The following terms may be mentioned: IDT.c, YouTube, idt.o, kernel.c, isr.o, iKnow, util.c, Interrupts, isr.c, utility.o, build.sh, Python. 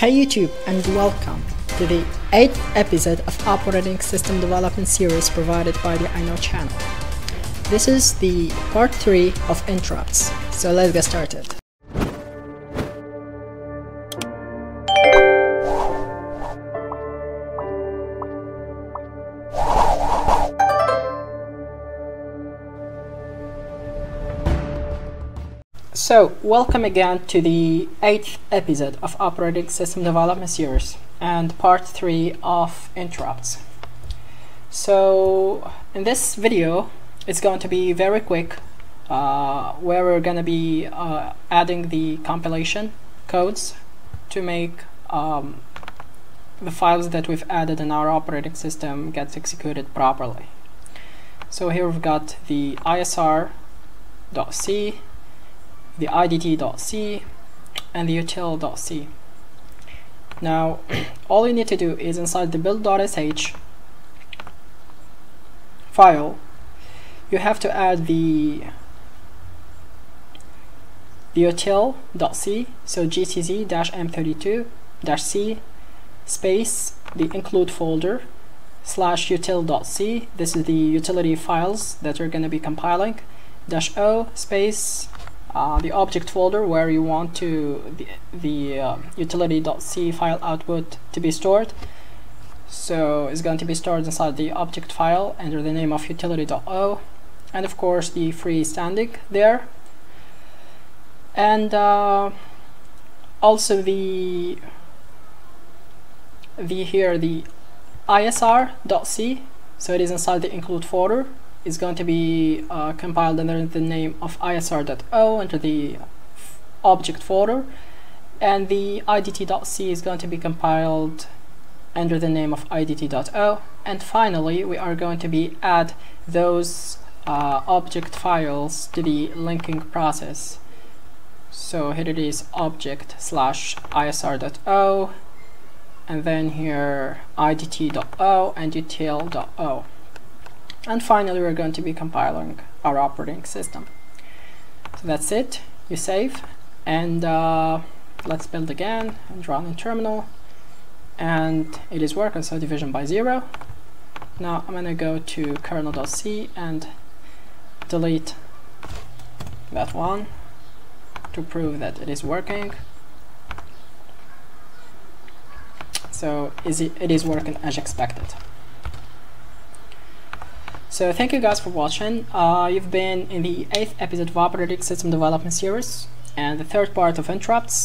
Hey YouTube, and welcome to the 8th episode of Operating System Development Series provided by the iKnow channel. This is the part 3 of interrupts, so let's get started. So, welcome again to the 8th episode of Operating System Development Series and part 3 of interrupts. So, in this video, it's going to be very quick, where we're going to be adding the compilation codes to make the files that we've added in our operating system gets executed properly. So here we've got the isr.c, the idt.c, and the util.c. Now, all you need to do is inside the build.sh file, you have to add the util.c, so gcz-m32-c space the include folder / util.c. this is the utility files that you're going to be compiling, -o space the object folder where you want to the utility.c file output to be stored. So it's going to be stored inside the object file under the name of utility.o, and of course the freestanding there, and also the isr.c, so it is inside the include folder. Is going to be compiled under the name of isr.o into the object folder, and the idt.c is going to be compiled under the name of idt.o. and finally we are going to be add those object files to the linking process. So here it is, object / isr.o, and then here idt.o and util.o. And finally we're going to be compiling our operating system. So that's it, you save, and let's build again and run in terminal, and it is working, so division by 0. Now I'm gonna go to kernel.c and delete that one to prove that it is working. So it is working as expected. So thank you guys for watching. You've been in the 8th episode of Operating System Development Series and the 3rd part of interrupts.